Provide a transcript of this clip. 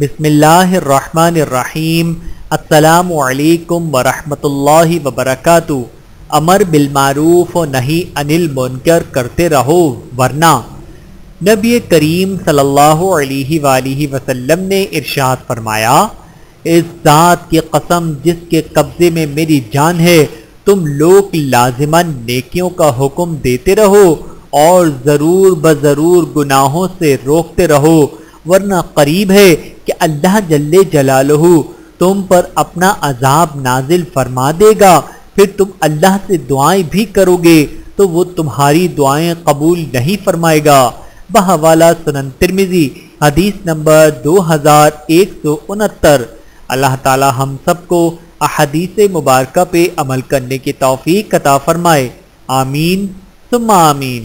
बिस्मिल्लाहिर्रहमानिर्रहीम। अस्सलामु अलैकुम वरहमतुल्लाहि वबरकातुहू। अमर बिलमारूफ व नही अनिल मुनकर करते रहो, वरना नबी करीम सल्लल्लाहु अलैहि वसल्लम ने इरशाद फरमाया, इस ज़ात की कसम जिसके कब्जे में मेरी जान है, तुम लोग लाजिमन नेकियों का हुक्म देते रहो और ज़रूर बज़रूर गुनाहों से रोकते रहो, वरना करीब है कि अल्लाह जल्ले जलालहू तुम पर अपना अजाब नाजिल फरमा देगा। फिर तुम अल्लाह से दुआएं भी करोगे तो वो तुम्हारी दुआएं कबूल नहीं फरमाएगा। बहवाला सुनन तिर्मिज़ी हदीस नंबर 2169। अल्लाह ताला हम सबको अहादीस मुबारका पे अमल करने की तौफीक अता फरमाए। आमीन सुम्मा आमीन।